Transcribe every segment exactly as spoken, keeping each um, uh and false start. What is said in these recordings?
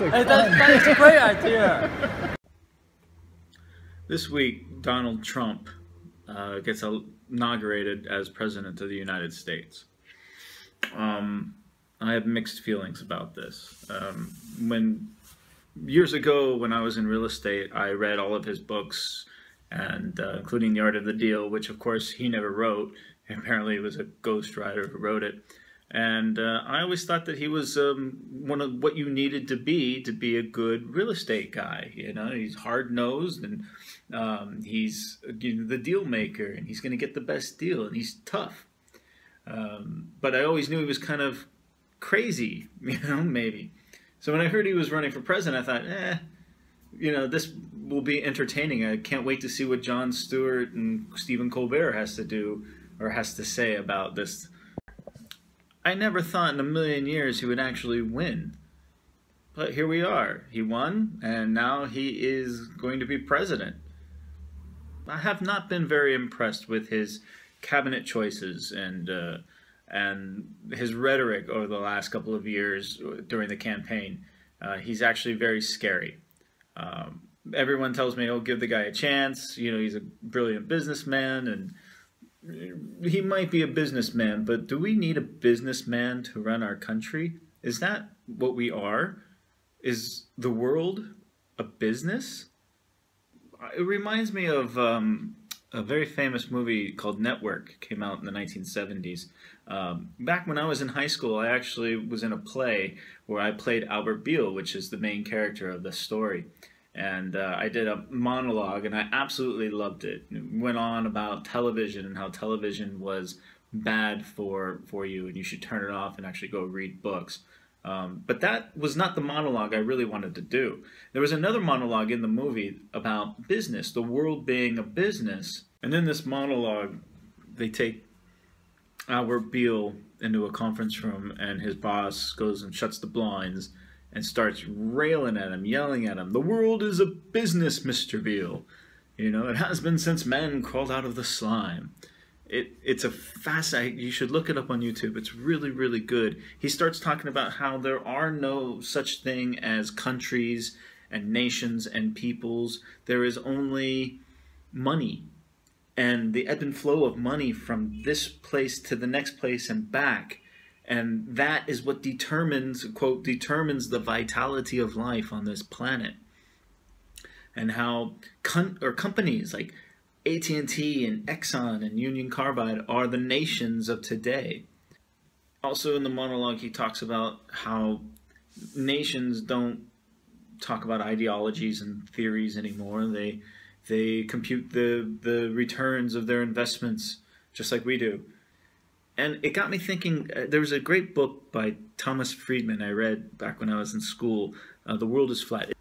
looks like hey, that's, that's a great idea. This week, Donald Trump uh, gets inaugurated as President of the United States. Um, I have mixed feelings about this. Um, when years ago, when I was in real estate, I read all of his books, and uh, including The Art of the Deal, which of course he never wrote. Apparently, it was a ghostwriter who wrote it. And uh, I always thought that he was um, one of what you needed to be to be a good real estate guy. You know, he's hard-nosed, and um, he's you know, the deal maker, and he's going to get the best deal, and he's tough. Um, but I always knew he was kind of crazy, you know, maybe. So when I heard he was running for president, I thought, eh, you know, this will be entertaining. I can't wait to see what John Stewart and Stephen Colbert has to do or has to say about this. I never thought in a million years he would actually win, but here we are. He won, and now he is going to be president. I have not been very impressed with his cabinet choices and uh, and his rhetoric over the last couple of years during the campaign. Uh, he's actually very scary. Um, everyone tells me, oh, give the guy a chance. You know, he's a brilliant businessman, and he might be a businessman, but do we need a businessman to run our country? Is that what we are? Is the world a business? It reminds me of um, a very famous movie called Network, came out in the nineteen seventies. Um, back when I was in high school, I actually was in a play where I played Howard Beale, which is the main character of the story. And uh, I did a monologue, and I absolutely loved it. It went on about television and how television was bad for, for you, and you should turn it off and actually go read books. Um, but that was not the monologue I really wanted to do. There was another monologue in the movie about business, the world being a business. And in this monologue, they take Howard Beale into a conference room, and his boss goes and shuts the blinds and starts railing at him, yelling at him. The world is a business, Mister Beale. You know, it has been since man crawled out of the slime. It, it's a fascinating, you should look it up on YouTube. It's really, really good. He starts talking about how there are no such thing as countries and nations and peoples. There is only money, and the ebb and flow of money from this place to the next place and back. And that is what determines, quote, determines the vitality of life on this planet. And how con or companies like A T and T and Exxon and Union Carbide are the nations of today. Also in the monologue, he talks about how nations don't talk about ideologies and theories anymore. They, they compute the, the returns of their investments just like we do. And it got me thinking, uh, there was a great book by Thomas Friedman I read back when I was in school, uh, The World is Flat.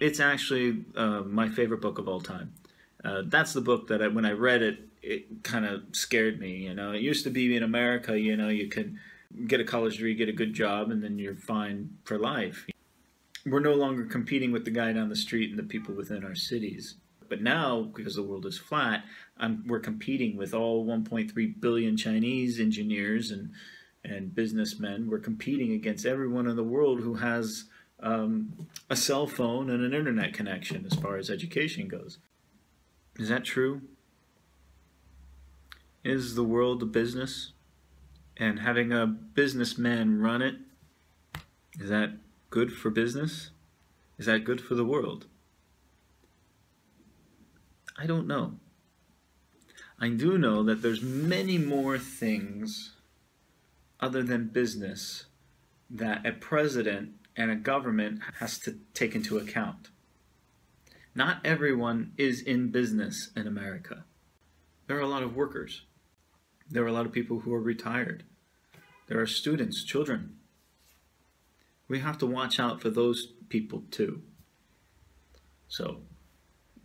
It's actually uh, my favorite book of all time. Uh, that's the book that I, when I read it, it kind of scared me, you know. It used to be in America, you know, you could get a college degree, get a good job, and then you're fine for life. We're no longer competing with the guy down the street and the people within our cities. But now, because the world is flat, I'm, we're competing with all one point three billion Chinese engineers and, and businessmen. We're competing against everyone in the world who has um, a cell phone and an internet connection as far as education goes. Is that true? Is the world a business? And having a businessman run it, is that good for business? Is that good for the world? I don't know. I do know that there's many more things other than business that a president and a government has to take into account. Not everyone is in business in America. There are a lot of workers. There are a lot of people who are retired. There are students, children. We have to watch out for those people too. So,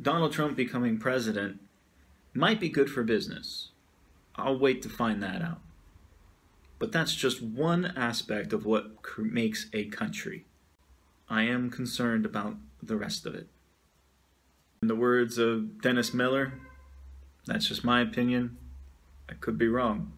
Donald Trump becoming president might be good for business. I'll wait to find that out. But that's just one aspect of what makes a country. I am concerned about the rest of it. In the words of Dennis Miller, that's just my opinion. I could be wrong.